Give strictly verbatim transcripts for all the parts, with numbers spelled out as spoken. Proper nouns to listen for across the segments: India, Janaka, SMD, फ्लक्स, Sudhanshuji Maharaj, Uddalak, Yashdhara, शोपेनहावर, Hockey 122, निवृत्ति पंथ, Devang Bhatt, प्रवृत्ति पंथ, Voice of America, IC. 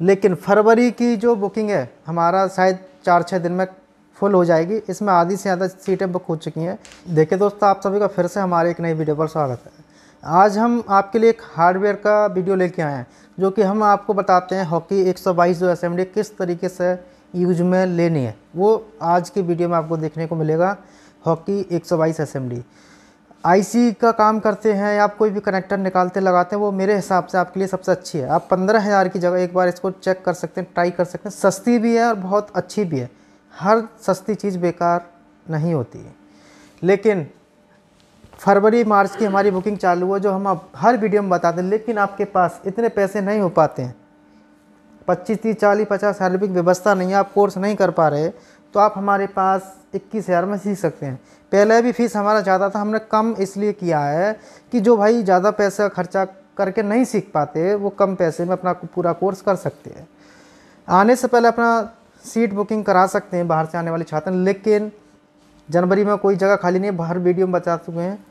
लेकिन फरवरी की जो बुकिंग है हमारा शायद चार छः दिन में फुल हो जाएगी। इसमें आधी से ज़्यादा सीटें बुक हो चुकी हैं। देखिए दोस्तों, आप सभी का फिर से हमारे एक नई वीडियो पर स्वागत है। आज हम आपके लिए एक हार्डवेयर का वीडियो लेके आए हैं, जो कि हम आपको बताते हैं हॉकी एक सौ बाईस जो एस एम डी किस तरीके से यूज में लेनी है, वो आज की वीडियो में आपको देखने को मिलेगा। हॉकी एक सौ बाईस S M D I C का काम करते हैं, आप कोई भी कनेक्टर निकालते लगाते हैं, वो मेरे हिसाब से आपके लिए सबसे अच्छी है। आप पंद्रह हज़ार की जगह एक बार इसको चेक कर सकते हैं, ट्राई कर सकते हैं। सस्ती भी है और बहुत अच्छी भी है, हर सस्ती चीज़ बेकार नहीं होती है। लेकिन फरवरी मार्च की हमारी बुकिंग चालू है, जो हम आप हर वीडियो में बताते हैं, लेकिन आपके पास इतने पैसे नहीं हो पाते हैं। पच्चीस तीस चालीस पचास हज़ार रुपये की व्यवस्था नहीं है, आप कोर्स नहीं कर पा रहे, तो आप हमारे पास इक्कीस हज़ार में सीख सकते हैं। पहले भी फ़ीस हमारा ज़्यादा था, हमने कम इसलिए किया है कि जो भाई ज़्यादा पैसा खर्चा करके नहीं सीख पाते, वो कम पैसे में अपना पूरा कोर्स कर सकते हैं। आने से पहले अपना सीट बुकिंग करा सकते हैं बाहर से आने वाले छात्र, लेकिन जनवरी में कोई जगह खाली नहीं है, बाहर वीडियो में बता चुके हैं।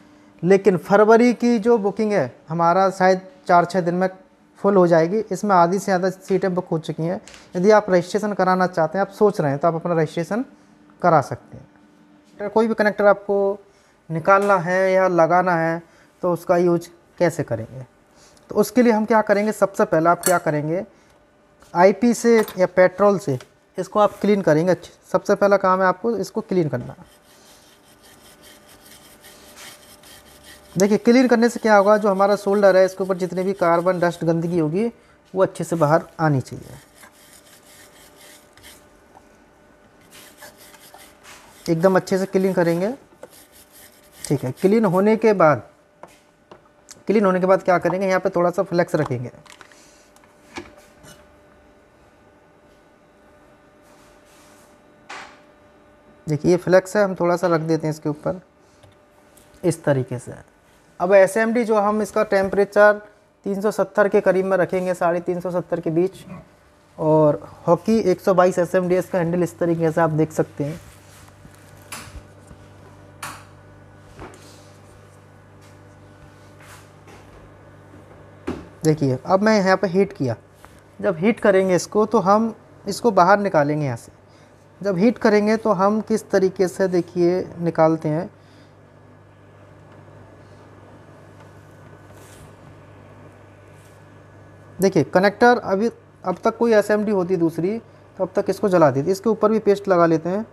लेकिन फरवरी की जो बुकिंग है हमारा शायद चार छः दिन में फुल हो जाएगी। इसमें आधी से ज़्यादा सीटें बुक हो चुकी हैं। यदि आप रजिस्ट्रेशन कराना चाहते हैं, आप सोच रहे हैं, तो आप अपना रजिस्ट्रेशन करा सकते हैं। कोई भी कनेक्टर आपको निकालना है या लगाना है, तो उसका यूज कैसे करेंगे, तो उसके लिए हम क्या करेंगे, सबसे पहले आप क्या करेंगे, आई पी से या पेट्रोल से इसको आप क्लीन करेंगे। सबसे पहला काम है आपको इसको क्लीन करना। देखिए, क्लीन करने से क्या होगा, जो हमारा सोल्डर है इसके ऊपर जितने भी कार्बन डस्ट गंदगी होगी वो अच्छे से बाहर आनी चाहिए। एकदम अच्छे से क्लीन करेंगे, ठीक है। क्लीन होने के बाद क्लीन होने के बाद क्या करेंगे, यहाँ पे थोड़ा सा फ्लेक्स रखेंगे। देखिए, ये फ्लेक्स है, हम थोड़ा सा रख देते हैं इसके ऊपर इस तरीके से। अब एस एम डी जो हम इसका टेम्परेचर तीन सौ सत्तर के करीब में रखेंगे, साढ़े तीन सौ सत्तर के बीच। और हॉकी एक सौ बाईस एस एम डी इसका हैंडल इस तरीके से आप देख सकते हैं। देखिए, अब मैं यहाँ पे हीट किया। जब हीट करेंगे इसको, तो हम इसको बाहर निकालेंगे यहाँ से। जब हीट करेंगे तो हम किस तरीके से, देखिए, निकालते हैं। देखिए, कनेक्टर अभी अब तक कोई एस एम डी होती दूसरी तो अब तक इसको जला देती। इसके ऊपर भी पेस्ट लगा लेते हैं।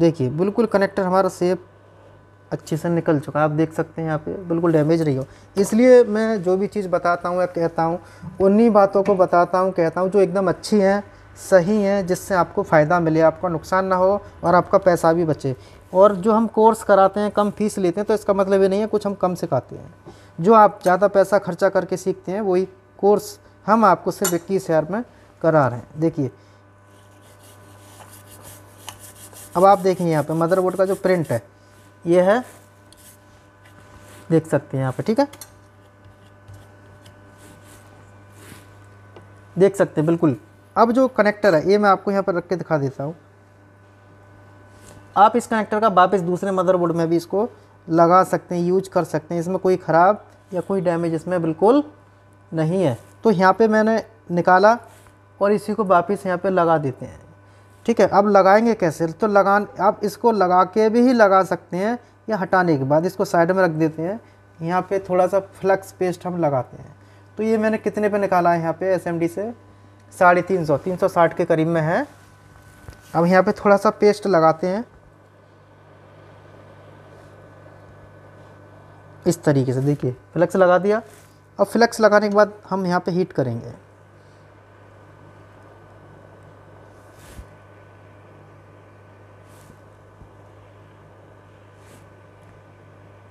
देखिए, बिल्कुल कनेक्टर हमारा सेफ अच्छे से निकल चुका है, आप देख सकते हैं। यहाँ पे बिल्कुल डैमेज नहीं हो, इसलिए मैं जो भी चीज़ बताता हूँ या कहता हूँ, उन्हीं बातों को बताता हूँ कहता हूँ जो एकदम अच्छी हैं, सही हैं, जिससे आपको फ़ायदा मिले, आपका नुकसान ना हो और आपका पैसा भी बचे। और जो हम कोर्स कराते हैं, कम फीस लेते हैं, तो इसका मतलब ये नहीं है कुछ हम कम सिखाते हैं। जो आप ज़्यादा पैसा खर्चा करके सीखते हैं, वही कोर्स हम आपको सिर्फ इक्कीस हज़ार में करा रहे हैं। देखिए, अब आप देखें यहाँ पे मदरबोर्ड का जो प्रिंट है ये है, देख सकते हैं यहाँ पे, ठीक है, देख सकते हैं बिल्कुल। अब जो कनेक्टर है ये मैं आपको यहाँ पर रख के दिखा देता हूँ। आप इस कनेक्टर का वापस दूसरे मदरबोर्ड में भी इसको लगा सकते हैं, यूज कर सकते हैं। इसमें कोई ख़राब या कोई डैमेज इसमें बिल्कुल नहीं है। तो यहाँ पे मैंने निकाला और इसी को वापस यहाँ पे लगा देते हैं, ठीक है। अब लगाएंगे कैसे, तो लगा आप इसको लगा के भी ही लगा सकते हैं, या हटाने के बाद इसको साइड में रख देते हैं। यहाँ पे थोड़ा सा फ्लक्स पेस्ट हम लगाते हैं। तो ये मैंने कितने पे निकाला है, यहाँ पे एस एम डी से साढ़े तीन सौ तीन सौ साठ के करीब में है। अब यहाँ पे थोड़ा सा पेस्ट लगाते हैं इस तरीके से। देखिए, फ्लक्स लगा दिया। अब फ्लक्स लगाने के बाद हम यहाँ पर हीट करेंगे।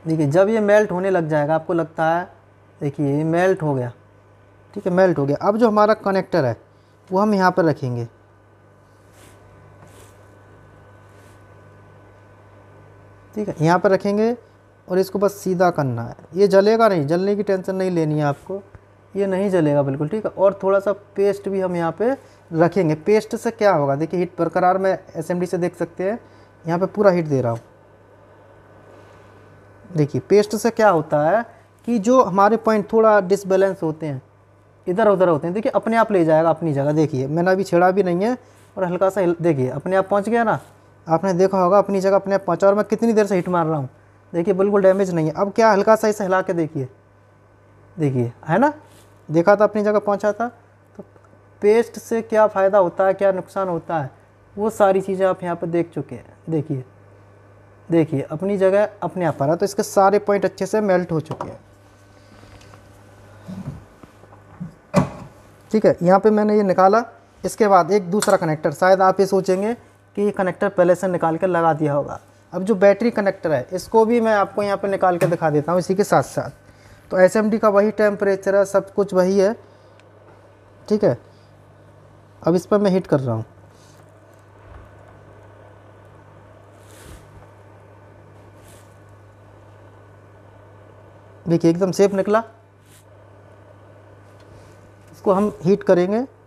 देखिए, जब ये मेल्ट होने लग जाएगा, आपको लगता है, देखिए, ये मेल्ट हो गया, ठीक है, मेल्ट हो गया। अब जो हमारा कनेक्टर है वो हम यहाँ पर रखेंगे। ठीक है, यहाँ पर रखेंगे और इसको बस सीधा करना है। ये जलेगा नहीं, जलने की टेंशन नहीं लेनी है आपको, ये नहीं जलेगा बिल्कुल, ठीक है। और थोड़ा सा पेस्ट भी हम यहाँ पे रखेंगे। पेस्ट से क्या होगा, देखिए हीट बरकरार में एसएमडी से देख सकते हैं, यहाँ पे पूरा हीट दे रहा हूँ। देखिए पेस्ट से क्या होता है कि जो हमारे पॉइंट थोड़ा डिसबैलेंस होते हैं, इधर उधर होते हैं, देखिए अपने आप ले जाएगा अपनी जगह। देखिए मैंने अभी छेड़ा भी नहीं है और हल्का सा देखिए अपने आप पहुँच गया ना, आपने देखा होगा अपनी जगह अपने आप पहुँचा। और मैं कितनी देर से हीट मार रहा हूँ, देखिए बिल्कुल डैमेज नहीं है। अब क्या हल्का सा इसे हिला के देखिए, देखिए है ना, देखा था अपनी जगह पहुँचा था। तो पेस्ट से क्या फ़ायदा होता है, क्या नुकसान होता है, वो सारी चीज़ें आप यहाँ पर देख चुके हैं। देखिए देखिए अपनी जगह अपने आप आ रहा है, तो इसके सारे पॉइंट अच्छे से मेल्ट हो चुके हैं। ठीक है, यहाँ पे मैंने ये निकाला। इसके बाद एक दूसरा कनेक्टर, शायद आप ये सोचेंगे कि ये कनेक्टर पहले से निकाल के लगा दिया होगा। अब जो बैटरी कनेक्टर है इसको भी मैं आपको यहाँ पे निकाल के दिखा देता हूँ इसी के साथ साथ। तो एसएमडी का वही टेम्परेचर है, सब कुछ वही है। ठीक है, अब इस पर मैं हीट कर रहा हूँ। देखिए एकदम सेफ निकला। इसको हम हीट करेंगे।